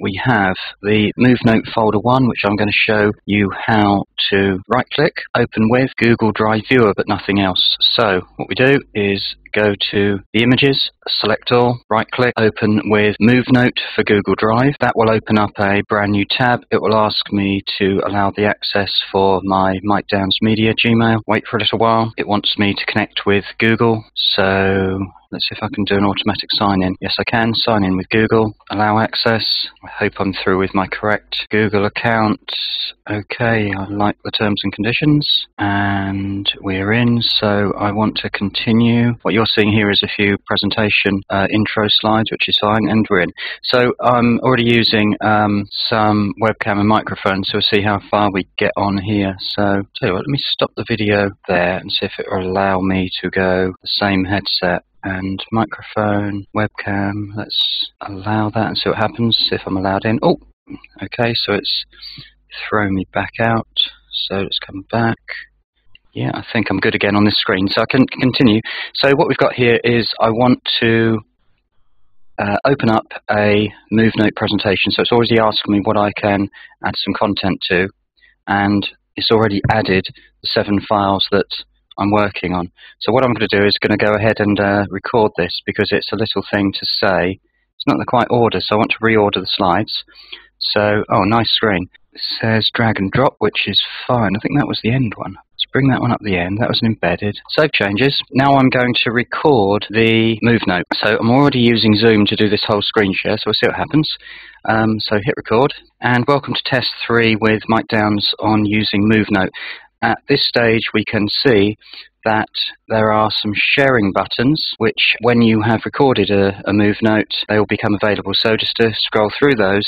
we have the MoveNote folder 1, which I'm going to show you how to right click, open with Google Drive Viewer, but nothing else. So what we do is go to the images, select all, right click, open with MoveNote for Google Drive. That will open up a brand new tab. It will ask me to allow the access for my Mike Downes Media Gmail. Wait for a little while. It wants me to connect with Google. So let's see if I can do an automatic sign-in. Yes, I can. Sign in with Google. Allow access. I hope I'm through with my correct Google account. Okay, I like the terms and conditions. And we're in, so I want to continue. What you're seeing here is a few presentation intro slides, which is fine, and we're in. So I'm already using some webcam and microphone, so we'll see how far we get on here. So tell you what, let me stop the video there and see if it will allow me to go the same headset. And microphone, webcam, let's allow that and see what happens, if I'm allowed in. Oh, okay, so it's thrown me back out, so let's come back. Yeah, I think I'm good again on this screen, so I can continue. So what we've got here is I want to open up a MoveNote presentation, so it's already asking me what I can add some content to, and it's already added the 7 files that I'm working on. So what I'm going to do is going to go ahead and record this, because it's a little thing to say. It's not the quite order, so I want to reorder the slides. So, oh, nice screen. It says drag and drop, which is fine. I think that was the end one. Let's bring that one up the end. That was an embedded. Save changes. Now I'm going to record the MoveNote. So I'm already using Zoom to do this whole screen share, so we'll see what happens. So hit record. And welcome to test 3 with Mike Downes on using MoveNote. At this stage, we can see that there are some sharing buttons, which when you have recorded a MoveNote, they will become available. So just to scroll through those,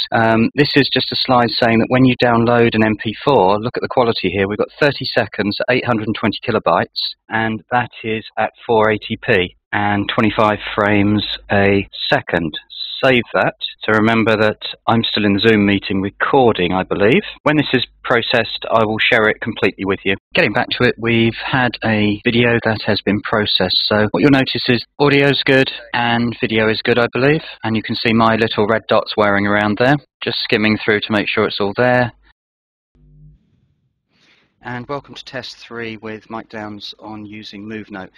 this is just a slide saying that when you download an MP4, look at the quality here, we've got 30 seconds at 820 kilobytes, and that is at 480p and 25 frames a second. Save that. So remember that I'm still in the Zoom meeting recording, I believe. When this is processed, I will share it completely with you. Getting back to it, we've had a video that has been processed. So what you'll notice is audio is good and video is good, I believe. And you can see my little red dots whirring around there. Just skimming through to make sure it's all there. And welcome to test 3 with Mike Downes on using MoveNote.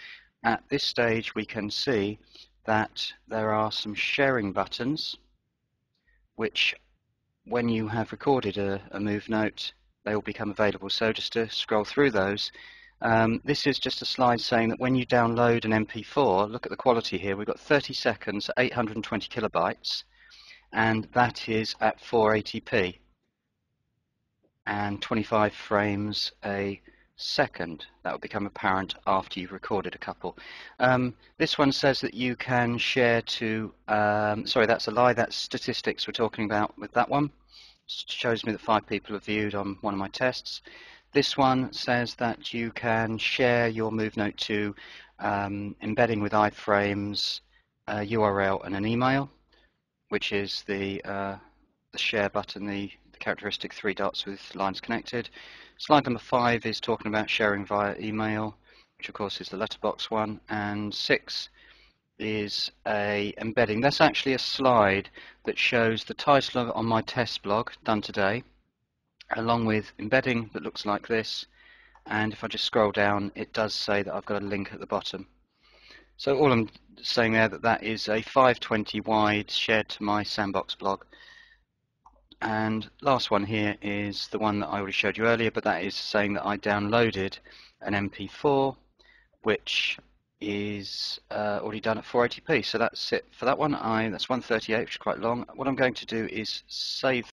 At this stage, we can see that there are some sharing buttons, which when you have recorded a MoveNote, they will become available. So just to scroll through those, this is just a slide saying that when you download an MP4, look at the quality here, we've got 30 seconds at 820 kilobytes, and that is at 480p and 25 frames a second. That will become apparent after you've recorded a couple. This one says that you can share to, sorry, that's a lie, that's statistics we're talking about with that one. Shows me that 5 people have viewed on one of my tests. This one says that you can share your MoveNote to embedding with iframes, URL and an email, which is the share button, the characteristic 3 dots with lines connected. Slide number 5 is talking about sharing via email, which of course is the letterbox one, and 6 is a embedding. That's actually a slide that shows the title on my test blog done today, along with embedding that looks like this, and if I just scroll down, it does say that I've got a link at the bottom. So all I'm saying there that is a 520 wide shared to my sandbox blog. And last one here is the one that I already showed you earlier, but that is saying that I downloaded an MP4, which is already done at 480p. So that's it for that one. That's 138, which is quite long. What I'm going to do is save